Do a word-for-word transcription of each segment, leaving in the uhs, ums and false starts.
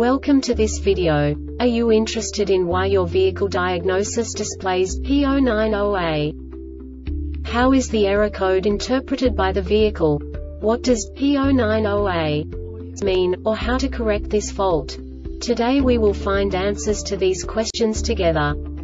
Welcome to this video. Are you interested in why your vehicle diagnosis displays P zero nine zero A? How is the error code interpreted by the vehicle? What does P zero nine zero A mean, or how to correct this fault? Today we will find answers to these questions together.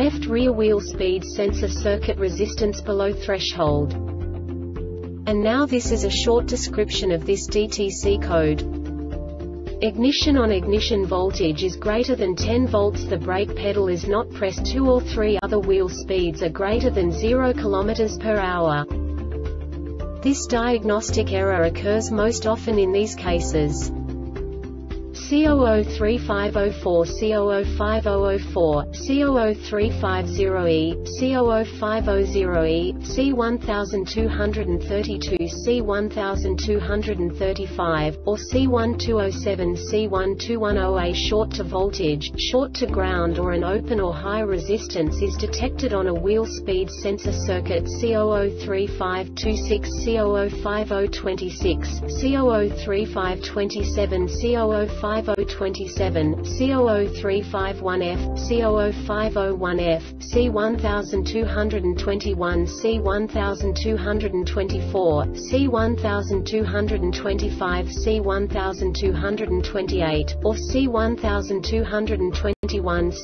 left rear wheel speed sensor circuit resistance below threshold. And now this is a short description of this D T C code. Ignition on ignition voltage is greater than ten volts. The brake pedal is not pressed. Two or three other wheel speeds are greater than zero kilometers per hour. This diagnostic error occurs most often in these cases: C zero zero three five zero four, C zero zero five zero zero four, C zero zero three five zero E, C zero zero five zero zero E, C one two three two, C one two three five, or C one two zero seven, C one two one zero A. Short to voltage, short to ground or an open or high resistance is detected on a wheel speed sensor circuit. C zero zero three five two six, C zero zero five zero two six, C zero zero three five two seven, C zero zero five C zero zero five zero two seven, C zero zero three five one F, C zero zero five zero one F, C one two two one, C one two two four, C one two two five, C one two two eight, or C one two two two.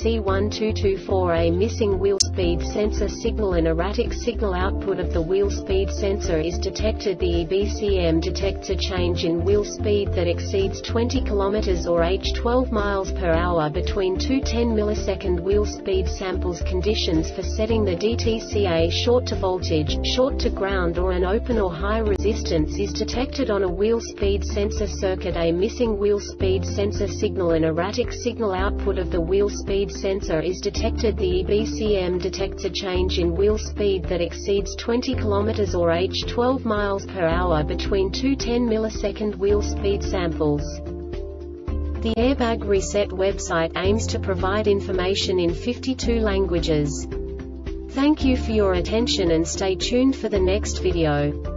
C one two two four. A missing wheel speed sensor signal and erratic signal output of the wheel speed sensor is detected. The E B C M detects a change in wheel speed that exceeds twenty kilometers or twelve miles per hour between two ten millisecond wheel speed samples. Conditions for setting the D T C A: short to voltage, short to ground or an open or high resistance is detected on a wheel speed sensor circuit. A missing wheel speed sensor signal and erratic signal output of the wheel Wheel speed sensor is detected. The E B C M detects a change in wheel speed that exceeds twenty kilometers or twelve miles per hour between two ten millisecond wheel speed samples. The Airbag Reset website aims to provide information in fifty-two languages. Thank you for your attention and stay tuned for the next video.